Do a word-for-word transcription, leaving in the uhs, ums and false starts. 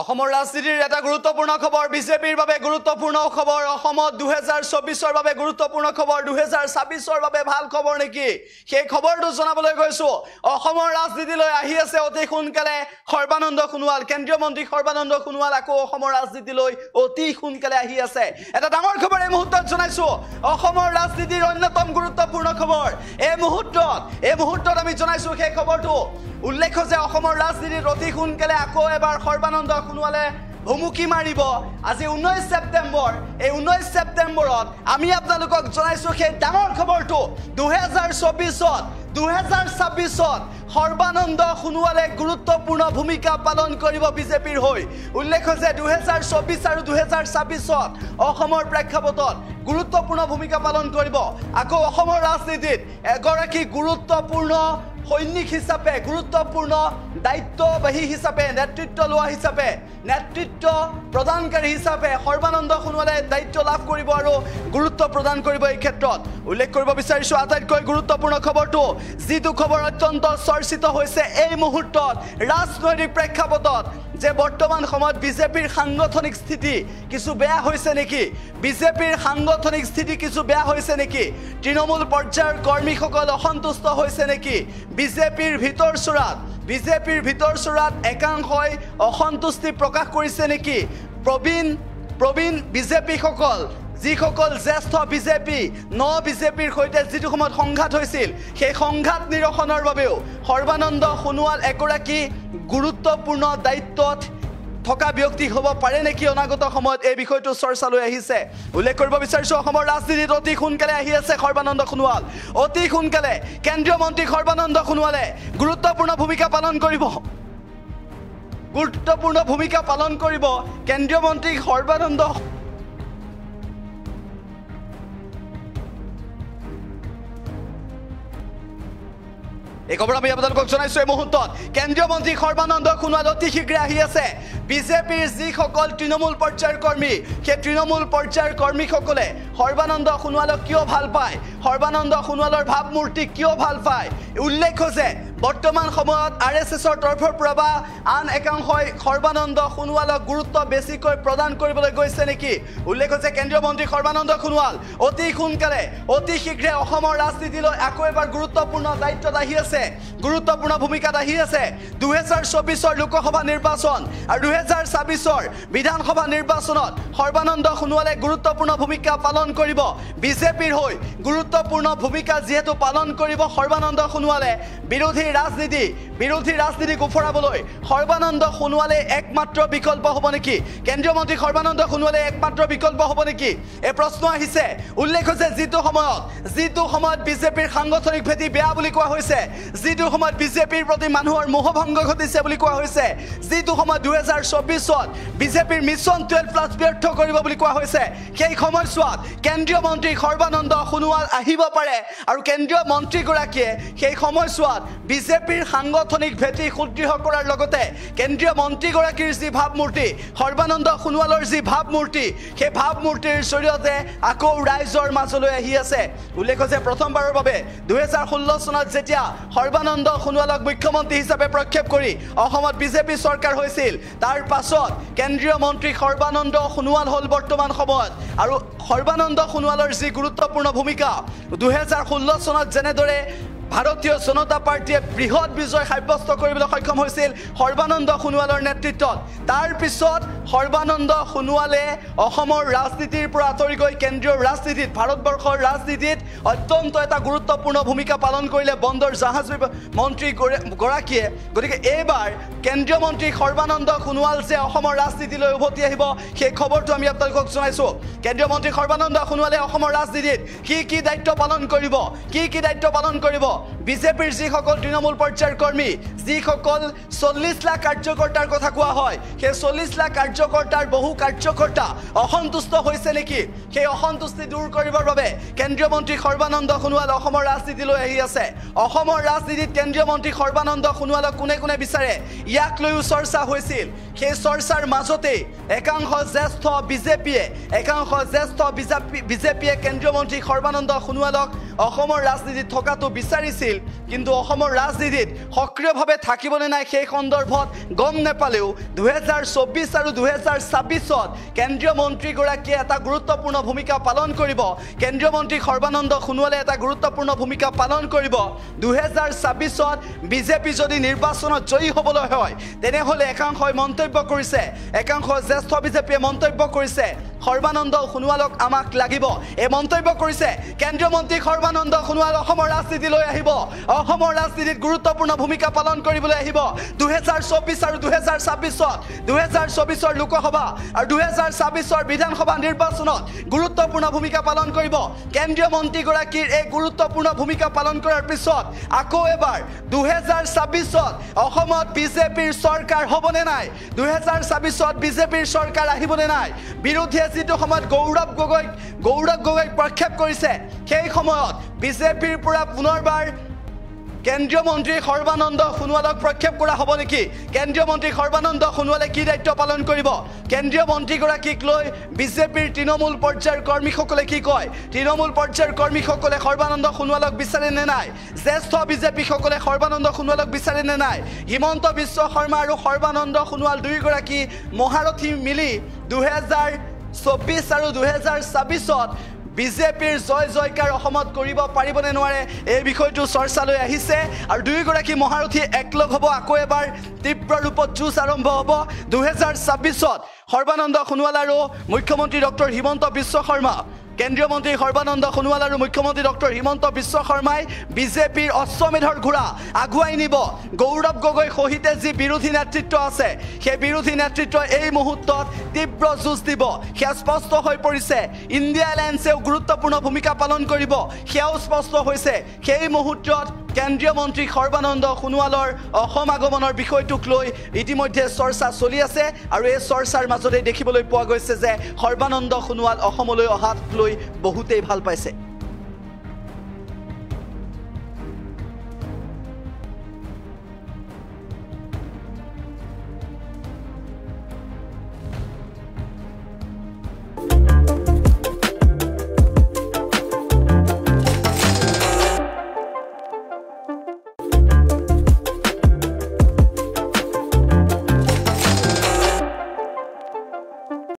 অসমৰ ৰাজনীতিৰ এটা গুৰুত্বপূৰ্ণ খবৰ বিজেপিৰ বাবে গুৰুত্বপূৰ্ণ খবৰ অসমত দুই হাজাৰ চৌবিশ ৰ বাবে গুৰুত্বপূৰ্ণ খবৰ দুই হাজাৰ ছাব্বিশ ৰ বাবে ভাল খবৰ নেকি সেই খবৰটো জনাবলৈ গৈছো অসমৰ ৰাজনীতিলৈ আহি আছে অতি সোনকালে সৰ্বানন্দ সোণোৱাল কেন্দ্ৰীয় মন্ত্ৰী সৰ্বানন্দ সোণোৱাল আকৌ অসমৰ ৰাজনীতিলৈ অতি সোনকালে আহি আছে এটা ডাঙৰ খবৰ এই মুহূৰ্তত জনাইছো অসমৰ ৰাজনীতিৰ অন্যতম গুৰুত্বপূৰ্ণ খবৰ এই মুহূৰ্তত এই মুহূৰ্তত আমি জনাইছো সেই খবৰটো উল্লেখ যে অসমৰ ৰাজনীতিৰ অতি সোনকালে আকৌ এবাৰ সৰ্বানন্দ সোণোৱালে ভুমুকি মাৰিব আজি ঊনৈশ ছেপ্টেম্বৰ এই ঊনৈশ ছেপ্টেম্বৰত আমি আপোনালোকক জনাইছো সেই ডাঙৰ খবৰটো দুই হাজাৰ চৌবিশত দুই হাজাৰ ছাব্বিশত সৰ্বানন্দ সোণোৱালে গুৰুত্বপূৰ্ণ ভূমিকা পালন কৰিব বিজেপিৰ হৈ উল্লেখ যে দুই হাজাৰ চৌবিশ আৰু দুই হাজাৰ ছাব্বিশত অসমৰ প্ৰেক্ষাপটত গুৰুত্বপূৰ্ণ ভূমিকা পালন কৰিব আকৌ অসমৰ ৰাজনীতিত এগৰাকী গুৰুত্বপূৰ্ণ সৈনিক হিচাপে গুৰুত্বপূৰ্ণ দায়িত্ববাহী হিচাপে নেতৃত্ব লোৱা হিচাপে নেতৃত্ব প্ৰদানকাৰী হিচাপে সৰ্বানন্দ সোণোৱালে দায়িত্ব লাভ কৰিব আৰু গুৰুত্ব প্ৰদান কৰিব এই ক্ষেত্ৰত উল্লেখ কৰিব বিচাৰিছো আটাইতকৈ গুৰুত্বপূৰ্ণ খবৰটো যিটো খবৰ অত্যন্ত চৰ্চিত হৈছে এই মুহূৰ্তত ৰাজনৈতিক প্ৰেক্ষাপটত যে বৰ্তমান সময়ত বিজেপিৰ সাংগঠনিক স্থিতি কিছু বেয়া হৈছে নেকি বিজেপিৰ সাংগঠনিক স্থিতি কিছু বেয়া হৈছে নেকি তৃণমূল পৰ্যায়ৰ কৰ্মীসকল অসন্তুষ্ট হৈছে নেকি বিজেপিৰ ভিতৰ চৰাত বিজেপিৰ ভিতৰ চৰাত একাংশই অসন্তুষ্টি প্ৰকাশ কৰিছে নেকি প্ৰবীণ প্ৰবীণ বিজেপিসকল যিসকল জ্যেষ্ঠ বিজেপি ন বিজেপিৰ সৈতে যিটো সময়ত সংঘাত হৈছিল সেই সংঘাত নিৰসনৰ বাবেও সৰ্বানন্দ সোণোৱাল এগৰাকী গুৰুত্বপূৰ্ণ দায়িত্বত থকা ব্যক্তি হ'ব পাৰে নেকি অনাগত সময়ত এই বিষয়টো চৰ্চালৈ আহিছে উল্লেখ কৰিব বিচাৰিছো অসমৰ ৰাজনীতিত অতি সোনকালে আহি আছে সৰ্বানন্দ সোণোৱাল অতি সোনকালে কেন্দ্ৰীয় মন্ত্ৰী সৰ্বানন্দ সোণোৱালে গুৰুত্বপূৰ্ণ ভূমিকা পালন কৰিব গুৰুত্বপূৰ্ণ ভূমিকা পালন কৰিব কেন্দ্ৰীয় মন্ত্ৰী সৰ্বানন্দ এই খবৰ আমি আপোনালোকক জনাইছো এই মুহূৰ্তত কেন্দ্ৰীয় মন্ত্ৰী সৰ্বানন্দ সোণোৱাল অতি শীঘ্ৰে আহি আছে বিজেপিৰ যিসকল তৃণমূল পৰ্যায়ৰ কৰ্মী সেই তৃণমূল পৰ্যায়ৰ কৰ্মীসকলে সৰ্বানন্দ সোণোৱালক কিয় ভাল পায় সৰ্বানন্দ সোণোৱালৰ ভাৱমূৰ্তি কিয় ভাল পায় উল্লেখ যে বৰ্তমান সময়ত আৰ এছ এছৰ তৰফৰ পৰা বা আন একাংশই সৰ্বানন্দ সোণোৱালক গুৰুত্ব বেছিকৈ প্ৰদান কৰিবলৈ গৈছে নেকি উল্লেখ যে কেন্দ্ৰীয় মন্ত্ৰী সৰ্বানন্দ সোণোৱাল অতি সোনকালে অতি শীঘ্ৰে অসমৰ ৰাজনীতিলৈ আকৌ এবাৰ গুৰুত্বপূৰ্ণ দায়িত্বত আহি আছে গুৰুত্বপূৰ্ণ ভূমিকাত আহি আছে দুহেজাৰ চৌবিশৰ লোকসভা নিৰ্বাচন আৰু দুহেজাৰ ছাব্বিশৰ বিধানসভা নিৰ্বাচনত সৰ্বানন্দ সোণোৱালে গুৰুত্বপূৰ্ণ ভূমিকা পালন কৰিব বিজেপিৰ হৈ গুৰুত্বপূৰ্ণ ভূমিকা যিহেতু পালন কৰিব সৰ্বানন্দ সোণোৱালে বিৰোধী ৰাজনীতি বিৰোধী ৰাজনীতি গুফৰাবলৈ সৰ্বানন্দ সোণোৱালে একমাত্ৰ বিকল্প হ'ব নেকি কেন্দ্ৰীয় মন্ত্ৰী সৰ্বানন্দ সোণোৱালে একমাত্ৰ বিকল্প হ'ব নেকি এই প্ৰশ্ন আহিছে উল্লেখ হৈছে যিটো সময়ত যিটো সময়ত বিজেপিৰ সাংগঠনিক ভেটি বেয়া বুলি কোৱা হৈছে যিটো সময়ত বিজেপিৰ প্ৰতি মানুহৰ মোহভংগ ঘটিছে বুলি কোৱা হৈছে যিটো সময়ত দুহেজাৰ চৌবিশত বিজেপিৰ মিছন টুৱেল্ভ প্লাছ ব্যৰ্থ কৰিব বুলি কোৱা হৈছে সেই সময়ছোৱাত কেন্দ্ৰীয় মন্ত্ৰী সৰ্বানন্দ সোণোৱাল আহিব পাৰে আৰু কেন্দ্ৰীয় মন্ত্ৰীগৰাকীয়ে সেই সময়ছোৱাত বিজেপিৰ সাংগঠনিক ভেটি সুদৃঢ় কৰাৰ লগতে কেন্দ্ৰীয় মন্ত্ৰীগৰাকীৰ যি ভাৱমূৰ্তি সৰ্বানন্দ সোণোৱালৰ যি ভাৱমূৰ্তি সেই ভাৱমূৰ্তিৰ জৰিয়তে আকৌ ৰাইজৰ মাজলৈ আহি আছে উল্লেখ যে প্ৰথমবাৰৰ বাবে দুহেজাৰ ষোল্ল চনত যেতিয়া সৰ্বানন্দ সোণোৱালক মুখ্যমন্ত্ৰী হিচাপে প্ৰক্ষেপ কৰি অসমত বিজেপি চৰকাৰ হৈছিল তাৰ পাছত কেন্দ্ৰীয় মন্ত্ৰী সৰ্বানন্দ সোণোৱাল হ'ল বৰ্তমান সময়ত আৰু সৰ্বানন্দ সোণোৱালৰ যি গুৰুত্বপূৰ্ণ ভূমিকা দুহেজাৰ ষোল্ল চনত যেনেদৰে ভাৰতীয় জনতা পাৰ্টিয়ে বৃহৎ বিজয় সাব্যস্ত কৰিবলৈ সক্ষম হৈছিল সৰ্বানন্দ সোণোৱালৰ নেতৃত্বত তাৰ পিছত সৰ্বানন্দ সোণোৱালে অসমৰ ৰাজনীতিৰ পৰা আঁতৰি গৈ কেন্দ্ৰীয় ৰাজনীতিত ভাৰতবৰ্ষৰ ৰাজনীতিত অত্যন্ত এটা গুৰুত্বপূৰ্ণ ভূমিকা পালন কৰিলে বন্দৰ জাহাজ মন্ত্ৰীগৰাকীয়ে গতিকে এইবাৰ কেন্দ্ৰীয় মন্ত্ৰী সৰ্বানন্দ সোণোৱাল যে অসমৰ ৰাজনীতিলৈ উভতি আহিব সেই খবৰটো আমি আপোনালোকক জনাইছোঁ কেন্দ্ৰীয় মন্ত্ৰী সৰ্বানন্দ সোণোৱালে অসমৰ ৰাজনীতিত কি কি দায়িত্ব পালন কৰিব কি কি দায়িত্ব পালন কৰিব বিজেপিৰ যিসকল তৃণমূল পৰ্যায়ৰ কৰ্মী যিসকল চল্লিছ লাখ কাৰ্যকৰ্তাৰ কথা কোৱা হয় সেই চল্লিছ লাখ কাৰ্যকৰ্তাৰ বহু কাৰ্যকৰ্তা অসন্তুষ্ট হৈছে নেকি সেই অসন্তুষ্টি দূৰ কৰিবৰ বাবে কেন্দ্ৰীয় মন্ত্ৰী সৰ্বানন্দ সোণোৱাল অসমৰ ৰাজনীতিলৈ আহি আছে অসমৰ ৰাজনীতিত কেন্দ্ৰীয় মন্ত্ৰী সৰ্বানন্দ সোণোৱালক কোনে কোনে বিচাৰে ইয়াক লৈও চৰ্চা হৈছিল সেই চৰ্চাৰ মাজতে একাংশ জ্যেষ্ঠ বিজেপিয়ে একাংশ জ্যেষ্ঠ বিজেপিয়ে কেন্দ্ৰীয় মন্ত্ৰী সৰ্বানন্দ সোণোৱালক অসমৰ ৰাজনীতিত থকাটো বিচাৰিছিল, কিন্তু অসমৰ ৰাজনীতিত সক্ৰিয়ভাৱে থাকিবনে নাই সেই সন্দৰ্ভত গম নেপালেও দুহেজাৰ চৌব্বিছ আৰু দুহেজাৰ ছাব্বিছত কেন্দ্ৰীয় মন্ত্ৰীগৰাকীয়ে এটা গুৰুত্বপূৰ্ণ ভূমিকা পালন কৰিব। কেন্দ্ৰীয় মন্ত্ৰী সৰ্বানন্দ সোণোৱালে এটা গুৰুত্বপূৰ্ণ ভূমিকা পালন কৰিব। দুহেজাৰ ছাব্বিছত বিজেপি যদি নিৰ্বাচনত জয়ী হ'বলৈ হয় তেনেহ'লে একাংশই মন্তব্য কৰিছে, একাংশ জ্যেষ্ঠ বিজেপিয়ে মন্তব্য কৰিছে সৰ্বানন্দ সোণোৱালক আমাক লাগিব। এই মন্তব্য কৰিছে কেন্দ্ৰীয় মন্ত্ৰী সৰ্বানন্দ সোণোৱাল অসমৰ ৰাজনীতিলৈ আহিব, অসমৰ ৰাজনীতিত গুৰুত্বপূৰ্ণ ভূমিকা পালন কৰিবলৈ আহিব। দুহেজাৰ চৌব্বিছ আৰু দুহেজাৰ ছাব্বিছত দুহেজাৰ চৌব্বিছৰ লোকসভা আৰু দুহেজাৰ ছাব্বিছৰ বিধানসভা নিৰ্বাচনত গুৰুত্বপূৰ্ণ ভূমিকা পালন কৰিব। কেন্দ্ৰীয় মন্ত্ৰীগৰাকীৰ এই গুৰুত্বপূৰ্ণ ভূমিকা পালন কৰাৰ পিছত আকৌ এবাৰ দুহেজাৰ ছাব্বিছত অসমত বিজেপিৰ চৰকাৰ হ'বনে নাই, দুহেজাৰ ছাব্বিছত বিজেপিৰ চৰকাৰ আহিবনে নাই? বিৰোধীয়ে যিটো সময়ত গৌৰৱ গগৈক গৌৰৱ গগৈক প্ৰক্ষেপ কৰিছে, সেই সময়ত বিজেপিৰ পৰা পুনৰবাৰ কেন্দ্ৰীয় মন্ত্ৰী সৰ্বানন্দ সোণোৱালক প্ৰক্ষেপ কৰা হ'ব নেকি? কেন্দ্ৰীয় মন্ত্ৰী সৰ্বানন্দ সোণোৱালে কি দায়িত্ব পালন কৰিব? কেন্দ্ৰীয় মন্ত্ৰীগৰাকীক লৈ বিজেপিৰ তৃণমূল পৰ্যায়ৰ কৰ্মীসকলে কি কয়? তৃণমূল পৰ্যায়ৰ কৰ্মীসকলে সৰ্বানন্দ সোণোৱালক বিচাৰে নে নাই? জ্যেষ্ঠ বিজেপিসকলে সৰ্বানন্দ সোণোৱালক বিচাৰে নে নাই? হিমন্ত বিশ্ব শৰ্মা আৰু সৰ্বানন্দ সোণোৱাল দুয়োগৰাকী মহাৰথী মিলি দুহেজাৰ চৌব্বিছ আৰু দুহেজাৰ ছাব্বিছত বিজেপিৰ জয় জয়কাৰ অসমত কৰিব পাৰিবনে নোৱাৰে এই বিষয়টো চৰ্চালৈ আহিছে। আৰু দুয়োগৰাকী মহাৰথী একলগ হ'ব, আকৌ এবাৰ তীব্ৰ ৰূপত যুঁজ আৰম্ভ হ'ব। দুহেজাৰ ছাব্বিছত সৰ্বানন্দ সোণোৱাল আৰু মুখ্যমন্ত্ৰী ডক্টৰ হিমন্ত বিশ্ব শৰ্মা কেন্দ্ৰীয় মন্ত্ৰী সৰ্বানন্দ সোণোৱাল আৰু মুখ্যমন্ত্ৰী ডক্টৰ হিমন্ত বিশ্ব শৰ্মাই বিজেপিৰ অশ্বমেধৰ ঘোঁৰা আগুৱাই নিব। গৌৰৱ গগৈ সহিতে যি বিৰোধী নেতৃত্ব আছে, সেই বিৰোধী নেতৃত্ব এই মুহূৰ্তত তীব্ৰ যুঁজ দিব, সেয়া স্পষ্ট হৈ পৰিছে। ইণ্ডিয়া এলায়েন্সেও গুৰুত্বপূৰ্ণ ভূমিকা পালন কৰিব, সেয়াও স্পষ্ট হৈছে। সেই মুহূৰ্তত কেন্দ্ৰীয় মন্ত্ৰী সৰ্বানন্দ সোণোৱালৰ অসম আগমনৰ বিষয়টোক লৈ ইতিমধ্যে চৰ্চা চলি আছে। আৰু এই চৰ্চাৰ মাজতে দেখিবলৈ পোৱা গৈছে যে সৰ্বানন্দ সোণোৱাল অসমলৈ অহাত লৈ বহুতেই ভাল পাইছে।